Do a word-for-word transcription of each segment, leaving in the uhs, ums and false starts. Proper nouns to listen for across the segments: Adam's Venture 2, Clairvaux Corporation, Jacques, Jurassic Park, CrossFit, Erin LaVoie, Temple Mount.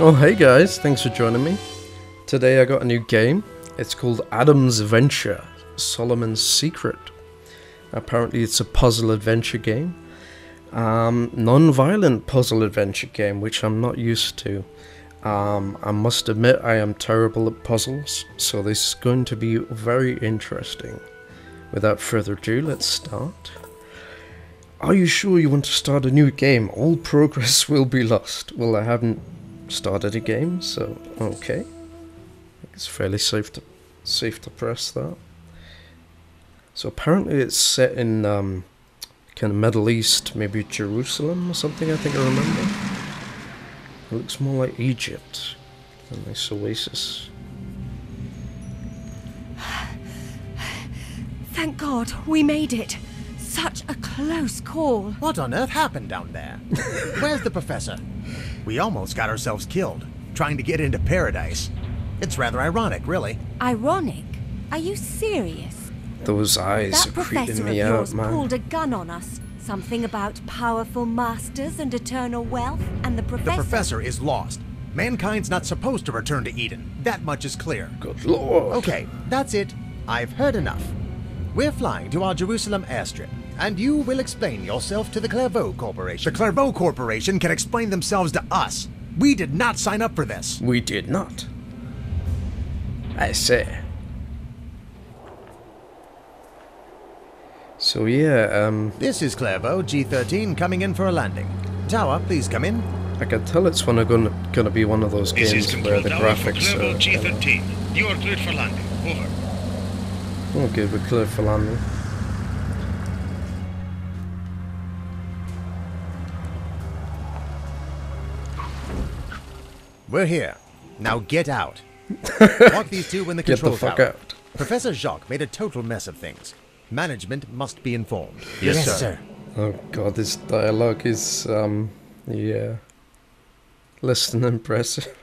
Oh hey guys, thanks for joining me. Today I got a new game. It's called Adam's Venture, Solomon's Secret. Apparently it's a puzzle adventure game. Um, non-violent puzzle adventure game, which I'm not used to. Um, I must admit I am terrible at puzzles, so this is going to be very interesting. Without further ado, let's start. Are you sure you want to start a new game? All progress will be lost. Well, I haven't started a game, so okay. It's fairly safe to safe to press that. So apparently it's set in um, kind of Middle East, maybe Jerusalem or something. I think I remember. It looks more like Egypt than this oasis. Thank God we made it. Such a close call. What on earth happened down there? Where's the professor? We almost got ourselves killed, trying to get into paradise. It's rather ironic, really. Ironic? Are you serious? Those eyes are creeping me out, man. That professor of yours pulled a gun on us. Something about powerful masters and eternal wealth, and the professor... The professor is lost. Mankind's not supposed to return to Eden. That much is clear. Good lord. Okay, that's it. I've heard enough. We're flying to our Jerusalem airstrip, and you will explain yourself to the Clairvaux Corporation. The Clairvaux Corporation can explain themselves to us. We did not sign up for this. We did not. I say. So yeah, um... This is Clairvaux G thirteen coming in for a landing. Tower, please come in. I can tell it's one of gonna, gonna be one of those this games is where the graphics are... G thirteen. Uh, you are cleared for landing. Over. Okay, we're cleared for landing. We're here. Now get out. Walk these two in the control Get the fuck tower. Out. Professor Jacques made a total mess of things. Management must be informed. Yes, yes sir. sir. Oh god, this dialogue is, um, yeah, less than impressive.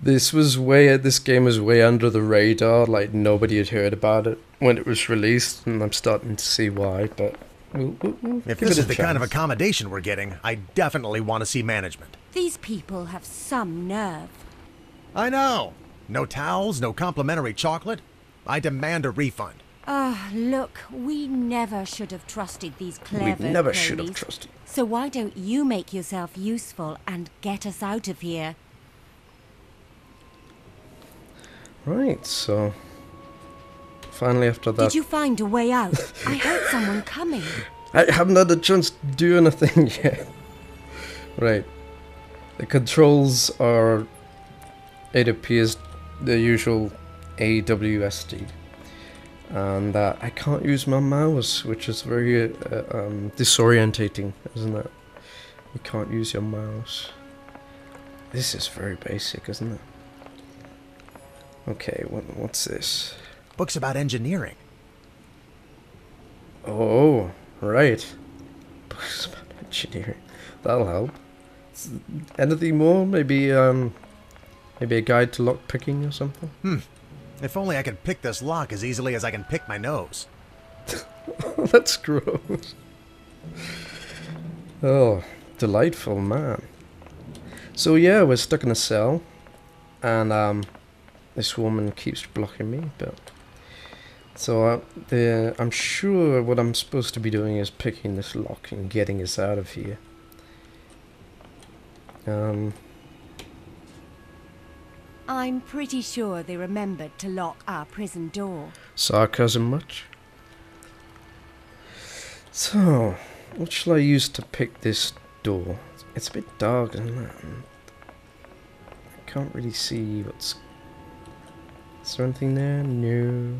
This was way, this game was way under the radar, like nobody had heard about it when it was released, and I'm starting to see why, but... We'll, we'll, we'll if this is the chance. kind of accommodation we're getting, I definitely want to see management. These people have some nerve. I know. No towels, no complimentary chocolate. I demand a refund. Ah, uh, look, we never should have trusted these Clairvaux. We never should have trusted. So why don't you make yourself useful and get us out of here? Right, so... Finally after that... Did you find a way out? I heard someone coming. I haven't had a chance to do anything yet. Right. The controls are... It appears the usual A W S D. And uh, I can't use my mouse, which is very uh, um, disorientating, isn't it? You can't use your mouse. This is very basic, isn't it? Okay, what, what's this? Books about engineering. Oh, right. Books about engineering. That'll help. Anything more? Maybe, um, maybe a guide to lock picking or something? Hmm. If only I could pick this lock as easily as I can pick my nose. That's gross. Oh, delightful, man. So yeah, we're stuck in a cell. And, um... this woman keeps blocking me, but so uh, the, I'm sure what I'm supposed to be doing is picking this lock and getting us out of here. Um, I'm pretty sure they remembered to lock our prison door. Sarcasm much? So, what shall I use to pick this door? It's a bit dark, isn't it? I can't really see what's... Is there anything there? No.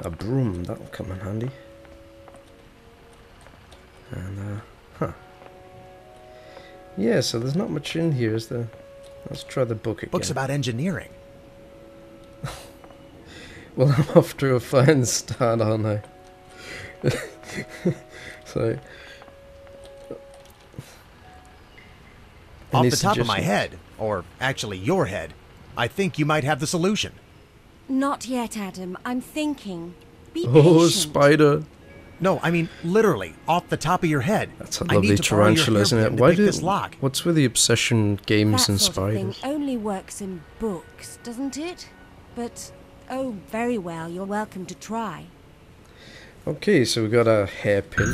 A broom, that'll come in handy. And, uh, huh. Yeah, so there's not much in here, is there? Let's try the book again. Books about engineering. Well, I'm off to a fine start, aren't I? So... Off the top of my head, or actually your head, I think you might have the solution. Not yet, Adam. I'm thinking. Be patient. Oh, spider. No, I mean literally off the top of your head. That's a lovely tarantula, isn't it? Why do? What's with the obsession games and spiders? That sort of thing only works in books, doesn't it? But oh, very well. You're welcome to try. Okay, so we got a hairpin,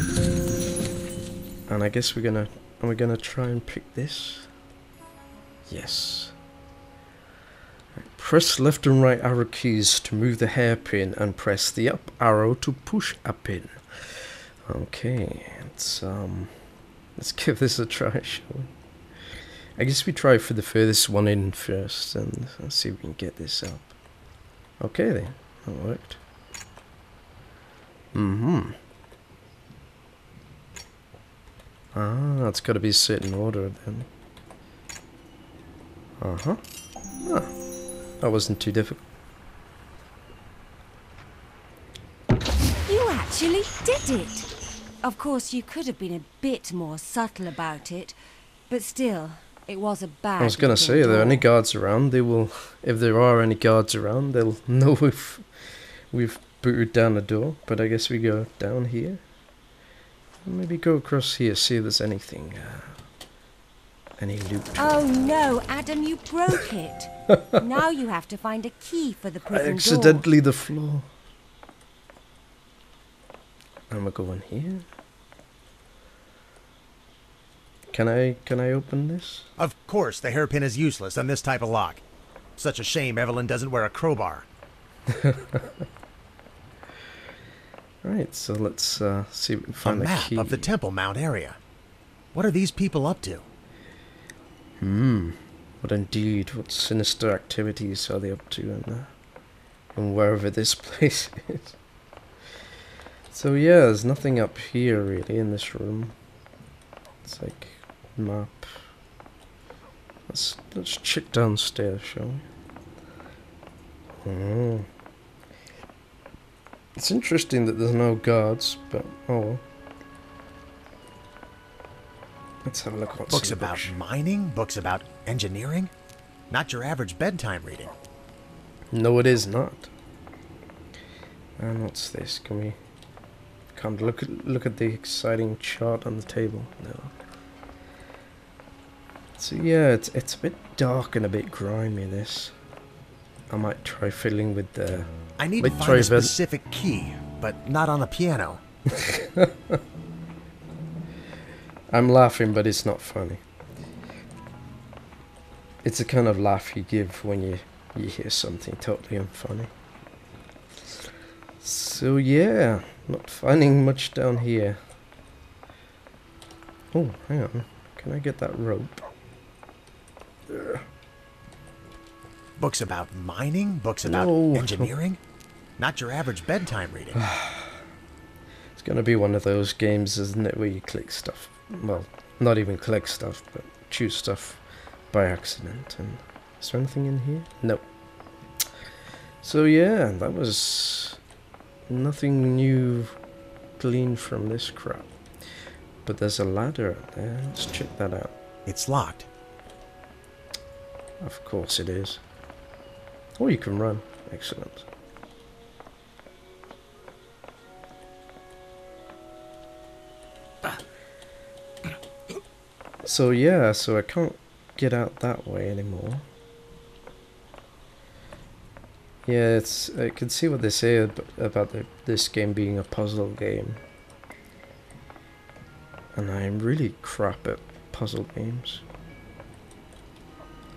and I guess we're gonna and we're gonna try and pick this. Yes. Press left and right arrow keys to move the hairpin, and press the up arrow to push a pin. Okay, let's um, let's give this a try, shall we? I guess we try for the furthest one in first, and let's see if we can get this up. Okay, then that worked. Mm-hmm. Ah, it's got to be set in order then. Uh huh. Ah. That wasn't too difficult. You actually did it! Of course, you could have been a bit more subtle about it, but still, it was a bad... I was gonna say, are there any guards around? They will... If there are any guards around, they'll know if we've booted down the door. But I guess we go down here. Maybe go across here, see if there's anything... Uh, Any loot. Oh no, Adam, you broke it. Now you have to find a key for the prison door. Accidentally the floor. I'm gonna go in here. Can I can I open this? Of course the hairpin is useless on this type of lock. Such a shame Evelyn doesn't wear a crowbar. Right, so let's uh, see if we can find a map the key. Of the Temple Mount area. What are these people up to? Hmm. But indeed, what sinister activities are they up to in, uh, in wherever this place is? So yeah, there's nothing up here really in this room. It's like map. Let's let's check downstairs, shall we? Oh. It's interesting that there's no guards, but oh. Let's have a look. What's books about book. mining? Books about engineering? Not your average bedtime reading. No, it is not. And what's this? Can we? Can't look at look at the exciting chart on the table. No. So yeah, it's it's a bit dark and a bit grimy. This. I might try fiddling with the. I need to find a specific key, but not on the piano. I'm laughing, but it's not funny. It's the kind of laugh you give when you, you hear something totally unfunny. So yeah, not finding much down here. Oh, hang on. Can I get that rope? Ugh. Books about mining? Books about no. engineering? Not your average bedtime reading. It's gonna be one of those games, isn't it, where you click stuff. Well, not even collect stuff, but choose stuff by accident. And is there anything in here? No. So yeah, that was nothing new gleaned from this crap. But there's a ladder out there. Let's check that out. It's locked. Of course it is. Or you can run. Excellent. So yeah, so I can't get out that way anymore. Yeah, it's I can see what they say ab about the, this game being a puzzle game, and I'm really crap at puzzle games.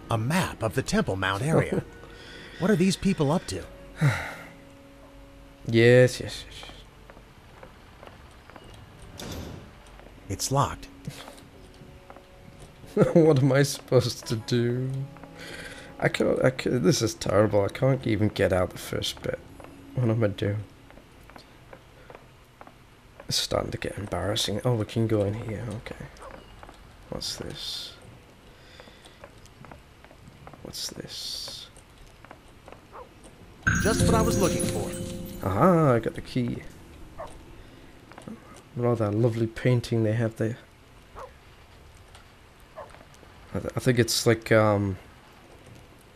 A map of the Temple Mount area. What are these people up to? Yes, yes, yes. It's locked. What am I supposed to do? I can't, I can't. This is terrible. I can't even get out the first bit. What am I doing? It's starting to get embarrassing. Oh, we can go in here. Okay. What's this? What's this? Just what I was looking for. Aha! I got the key. Rather lovely painting they have there. I, th I think it's like, um,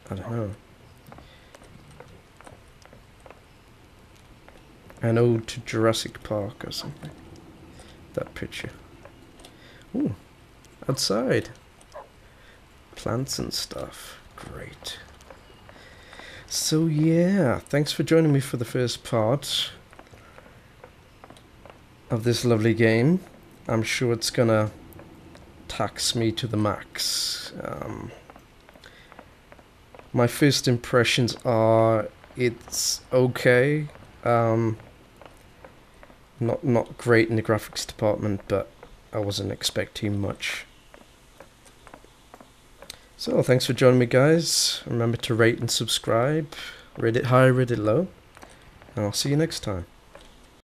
I don't know. An ode to Jurassic Park or something. That picture. Ooh, outside. Plants and stuff. Great. So yeah, thanks for joining me for the first part of this lovely game. I'm sure it's gonna tax me to the max. Um, my first impressions are it's okay. Um, not not great in the graphics department, but I wasn't expecting much. So thanks for joining me, guys. Remember to rate and subscribe. Rate it high, rate it low, and I'll see you next time.